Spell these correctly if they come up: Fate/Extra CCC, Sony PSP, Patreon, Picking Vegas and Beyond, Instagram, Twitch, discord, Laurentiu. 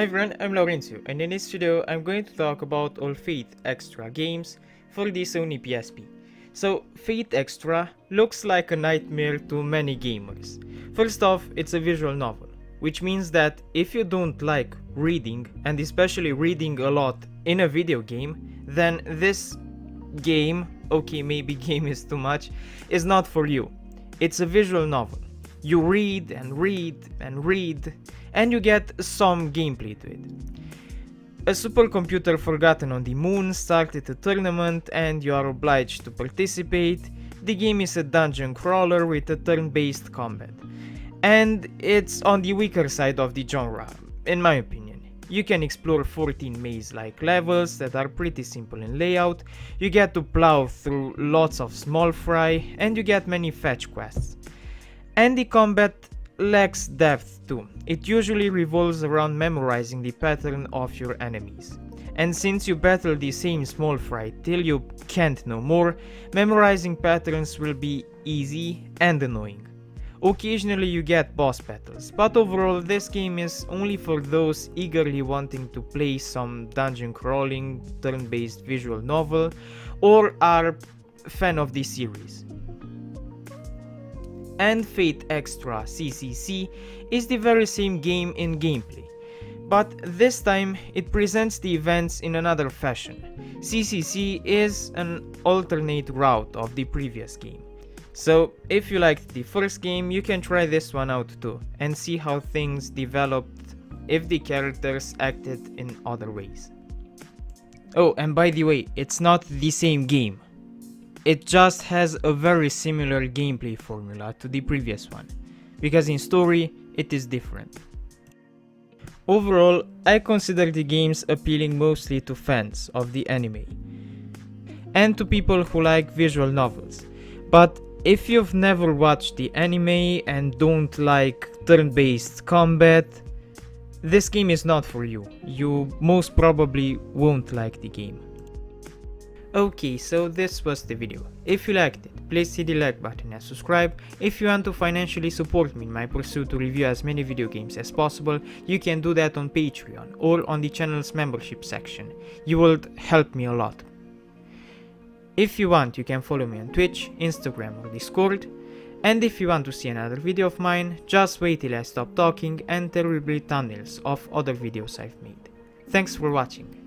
Hi everyone, I'm Laurentiu, and in this video I'm going to talk about all Fate Extra games for the Sony PSP. So Fate Extra looks like a nightmare to many gamers. First off, it's a visual novel, which means that if you don't like reading, and especially reading a lot in a video game, then this game, okay maybe game is too much, is not for you. It's a visual novel. You read and read and read, and you get some gameplay to it. A supercomputer forgotten on the moon started a tournament and you are obliged to participate. The game is a dungeon crawler with a turn-based combat. And it's on the weaker side of the genre, in my opinion. You can explore 14 maze-like levels that are pretty simple in layout, you get to plow through lots of small fry, and you get many fetch quests. And the combat lacks depth too. It usually revolves around memorizing the pattern of your enemies. And since you battle the same small fry till you can't no more, memorizing patterns will be easy and annoying. Occasionally you get boss battles, but overall this game is only for those eagerly wanting to play some dungeon crawling, turn-based visual novel, or are a fan of the series. And Fate/Extra CCC is the very same game in gameplay, but this time it presents the events in another fashion. CCC is an alternate route of the previous game. So if you liked the first game, you can try this one out too, and see how things developed if the characters acted in other ways. Oh, and by the way, it's not the same game. It just has a very similar gameplay formula to the previous one, because in story it is different. Overall, I consider the games appealing mostly to fans of the anime and to people who like visual novels. But if you've never watched the anime and don't like turn-based combat, this game is not for you. You most probably won't like the game. Okay, so this was the video. If you liked it, please hit the like button and subscribe. If you want to financially support me in my pursuit to review as many video games as possible, you can do that on Patreon or on the channel's membership section. You would help me a lot. If you want, you can follow me on Twitch, Instagram or Discord. And if you want to see another video of mine, just wait till I stop talking and there will be thumbnails of other videos I've made. Thanks for watching.